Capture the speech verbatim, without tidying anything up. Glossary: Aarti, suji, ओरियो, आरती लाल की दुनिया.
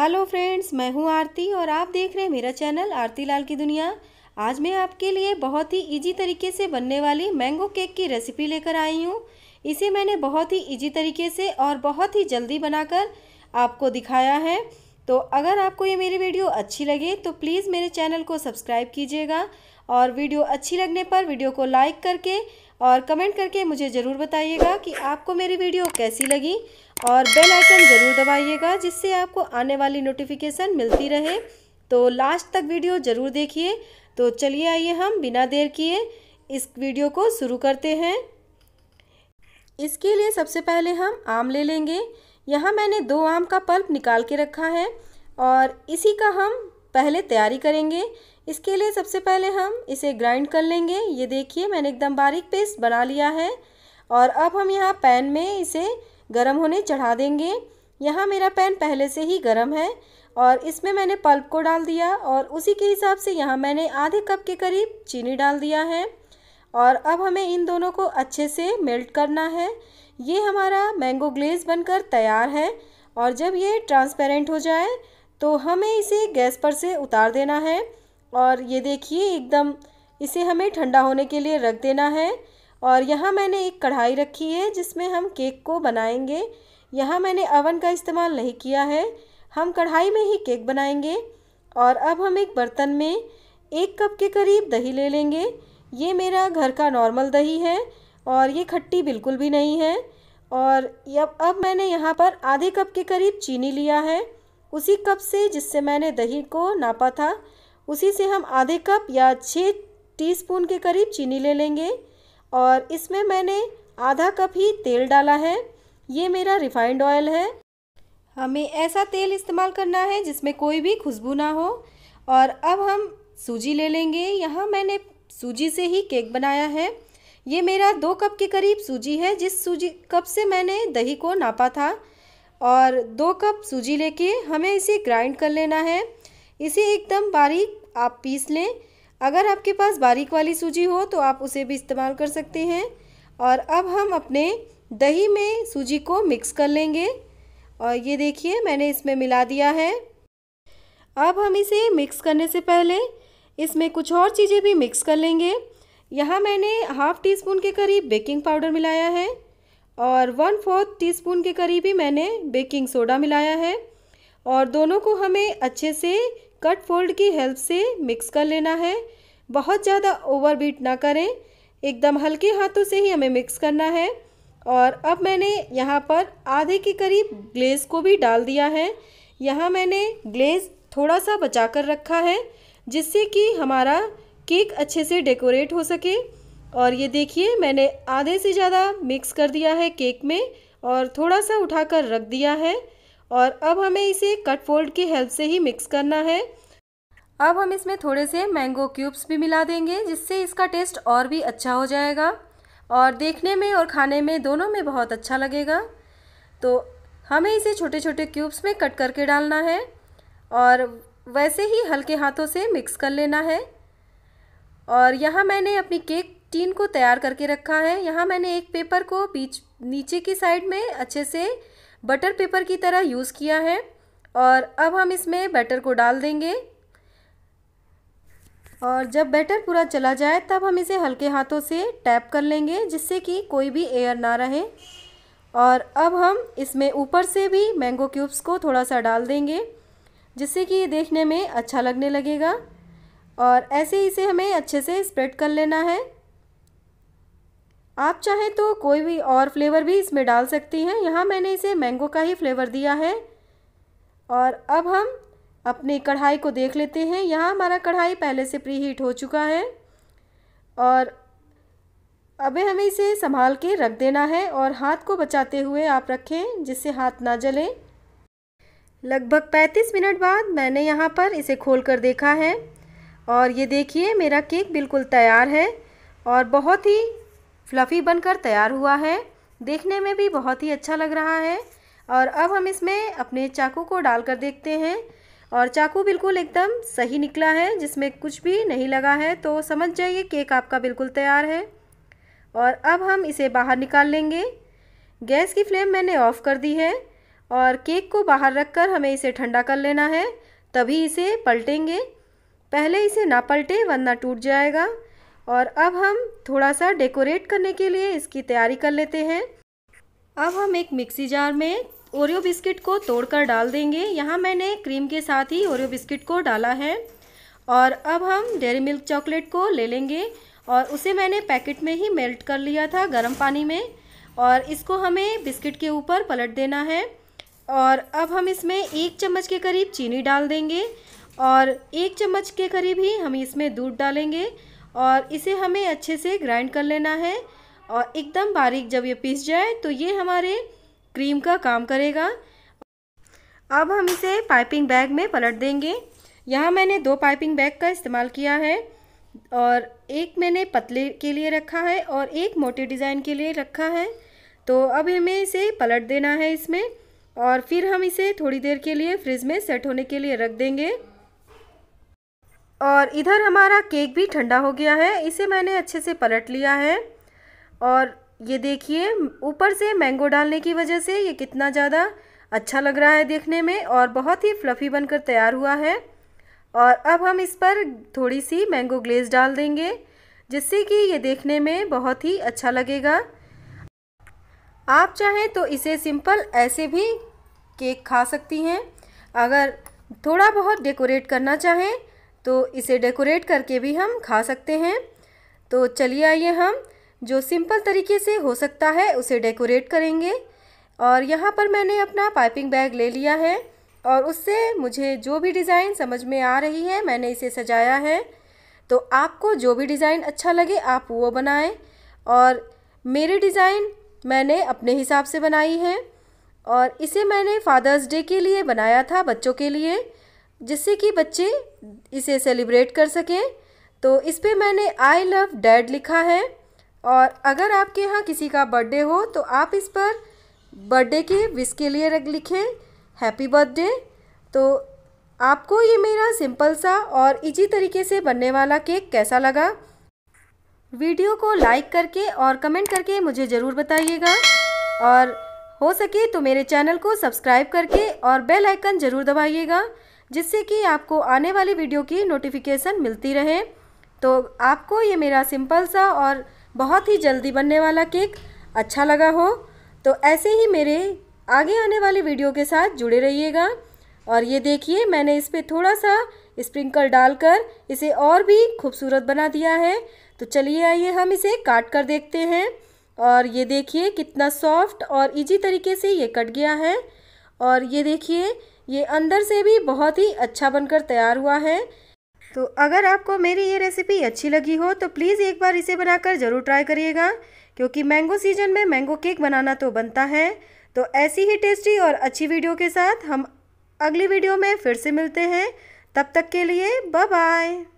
Hello friends, मैं हूं आरती और आप देख रहे हैं मेरा चैनल आरती लाल की दुनिया। आज मैं आपके लिए बहुत ही इजी तरीके से बनने वाली मैंगो केक की रेसिपी लेकर आई हूं। इसे मैंने बहुत ही इजी तरीके से और बहुत ही जल्दी बनाकर आपको दिखाया है। तो अगर आपको ये मेरी वीडियो अच्छी लगे तो प्लीज़ मेरे चैनल को सब्सक्राइब कीजिएगा और वीडियो अच्छी लगने पर वीडियो को लाइक करके और कमेंट करके मुझे ज़रूर बताइएगा कि आपको मेरी वीडियो कैसी लगी और बेल आइकन ज़रूर दबाइएगा जिससे आपको आने वाली नोटिफिकेशन मिलती रहे। तो लास्ट तक वीडियो ज़रूर देखिए। तो चलिए आइए हम बिना देर किए इस वीडियो को शुरू करते हैं। इसके लिए सबसे पहले हम आम ले लेंगे। यहाँ मैंने दो आम का पल्प निकाल के रखा है और इसी का हम पहले तैयारी करेंगे। इसके लिए सबसे पहले हम इसे ग्राइंड कर लेंगे। ये देखिए मैंने एकदम बारीक पेस्ट बना लिया है और अब हम यहाँ पैन में इसे गरम होने चढ़ा देंगे। यहाँ मेरा पैन पहले से ही गरम है और इसमें मैंने पल्प को डाल दिया और उसी के हिसाब से यहाँ मैंने आधे कप के करीब चीनी डाल दिया है और अब हमें इन दोनों को अच्छे से मेल्ट करना है। ये हमारा मैंगो ग्लेज बनकर तैयार है और जब ये ट्रांसपेरेंट हो जाए तो हमें इसे गैस पर से उतार देना है और ये देखिए एकदम इसे हमें ठंडा होने के लिए रख देना है। और यहाँ मैंने एक कढ़ाई रखी है जिसमें हम केक को बनाएंगे। यहाँ मैंने अवन का इस्तेमाल नहीं किया है, हम कढ़ाई में ही केक बनाएंगे। और अब हम एक बर्तन में एक कप के करीब दही ले लेंगे। ये मेरा घर का नॉर्मल दही है और ये खट्टी बिल्कुल भी नहीं है। और अब अब मैंने यहाँ पर आधे कप के करीब चीनी लिया है, उसी कप से जिससे मैंने दही को नापा था उसी से हम आधे कप या छः टीस्पून के करीब चीनी ले लेंगे। और इसमें मैंने आधा कप ही तेल डाला है, ये मेरा रिफाइंड ऑयल है। हमें ऐसा तेल इस्तेमाल करना है जिसमें कोई भी खुशबू ना हो। और अब हम सूजी ले लेंगे। यहाँ मैंने सूजी से ही केक बनाया है। ये मेरा दो कप के करीब सूजी है जिस सूजी कप से मैंने दही को नापा था। और दो कप सूजी लेके हमें इसे ग्राइंड कर लेना है। इसे एकदम बारीक आप पीस लें। अगर आपके पास बारीक वाली सूजी हो तो आप उसे भी इस्तेमाल कर सकते हैं। और अब हम अपने दही में सूजी को मिक्स कर लेंगे और ये देखिए मैंने इसमें मिला दिया है। अब हम इसे मिक्स करने से पहले इसमें कुछ और चीज़ें भी मिक्स कर लेंगे। यहाँ मैंने हाफ़ टी स्पून के करीब बेकिंग पाउडर मिलाया है और वन फोर्थ टी स्पून के करीब ही मैंने बेकिंग सोडा मिलाया है। और दोनों को हमें अच्छे से कट फोल्ड की हेल्प से मिक्स कर लेना है। बहुत ज़्यादा ओवर बीट ना करें, एकदम हल्के हाथों से ही हमें मिक्स करना है। और अब मैंने यहाँ पर आधे के करीब ग्लेज़ को भी डाल दिया है। यहाँ मैंने ग्लेज़ थोड़ा सा बचा कर रखा है जिससे कि हमारा केक अच्छे से डेकोरेट हो सके। और ये देखिए मैंने आधे से ज़्यादा मिक्स कर दिया है केक में और थोड़ा सा उठा कर रख दिया है। और अब हमें इसे कट फोल्ड की हेल्प से ही मिक्स करना है। अब हम इसमें थोड़े से मैंगो क्यूब्स भी मिला देंगे जिससे इसका टेस्ट और भी अच्छा हो जाएगा और देखने में और खाने में दोनों में बहुत अच्छा लगेगा। तो हमें इसे छोटे छोटे क्यूब्स में कट करके डालना है और वैसे ही हल्के हाथों से मिक्स कर लेना है। और यहाँ मैंने अपनी केक टीन को तैयार करके रखा है। यहाँ मैंने एक पेपर को बीच नीचे की साइड में अच्छे से बटर पेपर की तरह यूज़ किया है। और अब हम इसमें बैटर को डाल देंगे और जब बैटर पूरा चला जाए तब हम इसे हल्के हाथों से टैप कर लेंगे जिससे कि कोई भी एयर ना रहे। और अब हम इसमें ऊपर से भी मैंगो क्यूब्स को थोड़ा सा डाल देंगे जिससे कि ये देखने में अच्छा लगने लगेगा। और ऐसे इसे हमें अच्छे से स्प्रेड कर लेना है। आप चाहें तो कोई भी और फ्लेवर भी इसमें डाल सकती हैं। यहाँ मैंने इसे मैंगो का ही फ्लेवर दिया है। और अब हम अपनी कढ़ाई को देख लेते हैं। यहाँ हमारा कढ़ाई पहले से प्री हीट हो चुका है और अबे हमें इसे संभाल के रख देना है और हाथ को बचाते हुए आप रखें जिससे हाथ ना जले। लगभग पैंतीस मिनट बाद मैंने यहाँ पर इसे खोल कर देखा है और ये देखिए मेरा केक बिल्कुल तैयार है और बहुत ही फ्लफ़ी बनकर तैयार हुआ है। देखने में भी बहुत ही अच्छा लग रहा है। और अब हम इसमें अपने चाकू को डालकर देखते हैं और चाकू बिल्कुल एकदम सही निकला है, जिसमें कुछ भी नहीं लगा है। तो समझ जाइए केक आपका बिल्कुल तैयार है। और अब हम इसे बाहर निकाल लेंगे। गैस की फ्लेम मैंने ऑफ़ कर दी है और केक को बाहर रखकर हमें इसे ठंडा कर लेना है, तभी इसे पलटेंगे। पहले इसे ना पलटे वरना टूट जाएगा। और अब हम थोड़ा सा डेकोरेट करने के लिए इसकी तैयारी कर लेते हैं। अब हम एक मिक्सी जार में ओरियो बिस्किट को तोड़कर डाल देंगे। यहाँ मैंने क्रीम के साथ ही ओरियो बिस्किट को डाला है। और अब हम डेयरी मिल्क चॉकलेट को ले लेंगे और उसे मैंने पैकेट में ही मेल्ट कर लिया था गर्म पानी में, और इसको हमें बिस्किट के ऊपर पलट देना है। और अब हम इसमें एक चम्मच के करीब चीनी डाल देंगे और एक चम्मच के करीब ही हम इसमें दूध डालेंगे और इसे हमें अच्छे से ग्राइंड कर लेना है। और एकदम बारीक जब ये पीस जाए तो ये हमारे क्रीम का काम करेगा। अब हम इसे पाइपिंग बैग में पलट देंगे। यहाँ मैंने दो पाइपिंग बैग का इस्तेमाल किया है और एक मैंने पतले के लिए रखा है और एक मोटे डिज़ाइन के लिए रखा है। तो अब हमें इसे पलट देना है इसमें और फिर हम इसे थोड़ी देर के लिए फ्रिज में सेट होने के लिए रख देंगे। और इधर हमारा केक भी ठंडा हो गया है, इसे मैंने अच्छे से पलट लिया है। और ये देखिए ऊपर से मैंगो डालने की वजह से ये कितना ज़्यादा अच्छा लग रहा है देखने में और बहुत ही फ्लफ़ी बनकर तैयार हुआ है। और अब हम इस पर थोड़ी सी मैंगो ग्लेज डाल देंगे जिससे कि ये देखने में बहुत ही अच्छा लगेगा। आप चाहें तो इसे सिंपल ऐसे भी केक खा सकती हैं। अगर थोड़ा बहुत डेकोरेट करना चाहें तो इसे डेकोरेट करके भी हम खा सकते हैं। तो चलिए आइए हम जो सिंपल तरीके से हो सकता है उसे डेकोरेट करेंगे। और यहाँ पर मैंने अपना पाइपिंग बैग ले लिया है और उससे मुझे जो भी डिज़ाइन समझ में आ रही है मैंने इसे सजाया है। तो आपको जो भी डिज़ाइन अच्छा लगे आप वो बनाएं। और मेरी डिज़ाइन मैंने अपने हिसाब से बनाई है और इसे मैंने फादर्स डे के लिए बनाया था बच्चों के लिए, जिससे कि बच्चे इसे सेलिब्रेट कर सकें। तो इस पर मैंने आई लव डैड लिखा है। और अगर आपके यहाँ किसी का बर्थडे हो तो आप इस पर बर्थडे के विश के लिए रख लिखें हैप्पी बर्थडे। तो आपको ये मेरा सिंपल सा और इजी तरीके से बनने वाला केक कैसा लगा, वीडियो को लाइक करके और कमेंट करके मुझे ज़रूर बताइएगा। और हो सके तो मेरे चैनल को सब्सक्राइब करके और बेल आइकन ज़रूर दबाइएगा जिससे कि आपको आने वाली वीडियो की नोटिफिकेशन मिलती रहे। तो आपको ये मेरा सिंपल सा और बहुत ही जल्दी बनने वाला केक अच्छा लगा हो तो ऐसे ही मेरे आगे आने वाली वीडियो के साथ जुड़े रहिएगा। और ये देखिए मैंने इस पर थोड़ा सा स्प्रिंकल डालकर इसे और भी खूबसूरत बना दिया है। तो चलिए आइए हम इसे काट कर देखते हैं। और ये देखिए कितना सॉफ्ट और इजी तरीके से ये कट गया है। और ये देखिए ये अंदर से भी बहुत ही अच्छा बनकर तैयार हुआ है। तो अगर आपको मेरी ये रेसिपी अच्छी लगी हो तो प्लीज़ एक बार इसे बनाकर ज़रूर ट्राई करिएगा, क्योंकि मैंगो सीजन में मैंगो केक बनाना तो बनता है। तो ऐसी ही टेस्टी और अच्छी वीडियो के साथ हम अगली वीडियो में फिर से मिलते हैं। तब तक के लिए बाय बाय।